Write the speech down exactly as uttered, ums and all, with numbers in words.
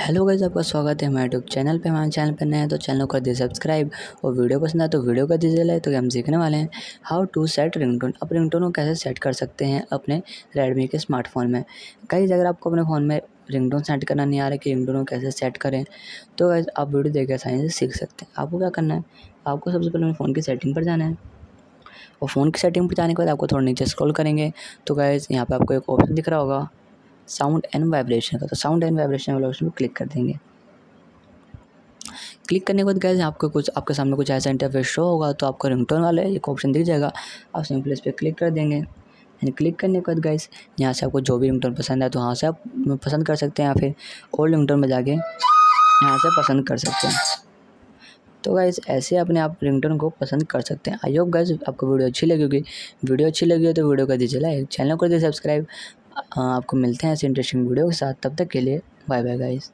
Hello guys, आपका स्वागत है हमारे यूट्यूब चैनल पे। हमारे चैनल पर नए हैं तो चैनल कर दीजिए सब्सक्राइब, और वीडियो पसंद आए तो वीडियो कर दीजिए लाइक। तो हम सीखने वाले हैं हाउ टू सेट रिंगटोन। अब रिंगटोन को कैसे सेट कर सकते हैं अपने रेडमी के स्मार्टफोन में। गाइस, अगर आपको अपने फ़ोन में रिंगटोन सेट करना नहीं आ रहा है कि रिंगटोन को कैसे सेट करें, तो गाइस आप वीडियो देखकर आसानी से सीख सकते हैं। आपको क्या करना है, आपको सबसे पहले फ़ोन की सेटिंग पर जाना है, और फ़ोन की सेटिंग पर जाने के बाद आपको थोड़ा नीचे स्क्रॉल करेंगे तो गाइस यहाँ पर आपको एक ऑप्शन दिख रहा होगा साउंड एंड वाइब्रेशन का। तो साउंड एंड वाइब्रेशन वाले ऑप्शन पर क्लिक कर देंगे। क्लिक करने के बाद गाइस आपको कुछ आपके सामने कुछ ऐसा इंटरफेस शो होगा, तो आपको रिंगटोन वाला एक ऑप्शन दिख जाएगा। आप सिंपली इस पर क्लिक कर देंगे। यानी क्लिक करने के बाद गाइस यहाँ से आपको जो भी रिंगटोन पसंद है तो वहाँ से आप पसंद कर सकते हैं, या फिर ओल्ड रिंगटोन में जाके यहाँ से पसंद कर सकते हैं। तो गाइस ऐसे अपने आप रिंगटोन को पसंद कर सकते हैं। आई होप गाइस आपको वीडियो अच्छी लगी होगी। वीडियो अच्छी लगी हो तो वीडियो कर दीजिए लाइक, चैनल कर दीजिए सब्सक्राइब। आपको मिलते हैं ऐसे इंटरेस्टिंग वीडियो के साथ। तब तक के लिए बाय बाय गाइस।